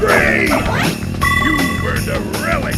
Great! You burned a relic!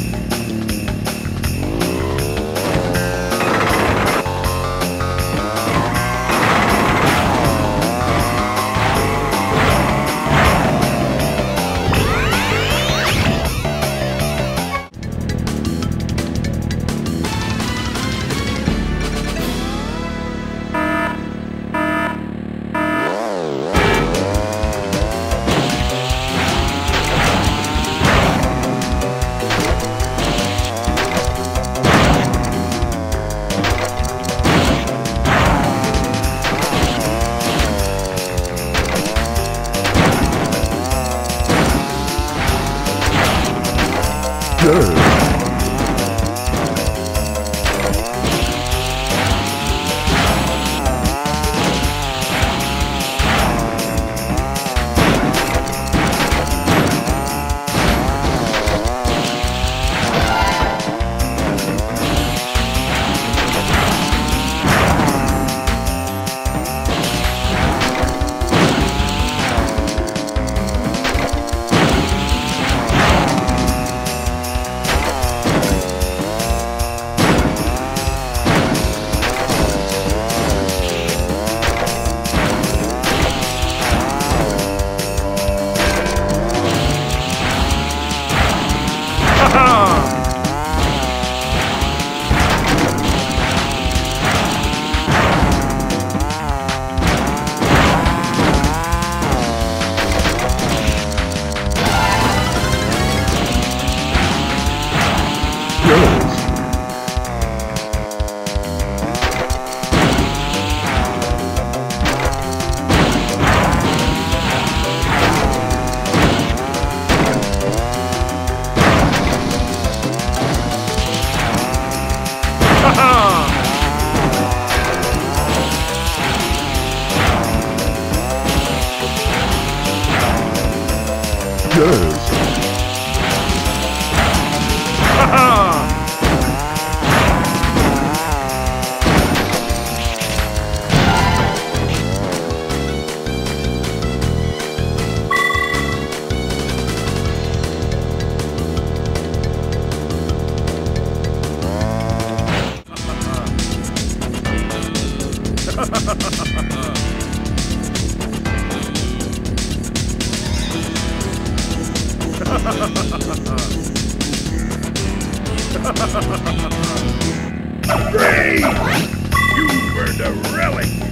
Great! You burned a relic!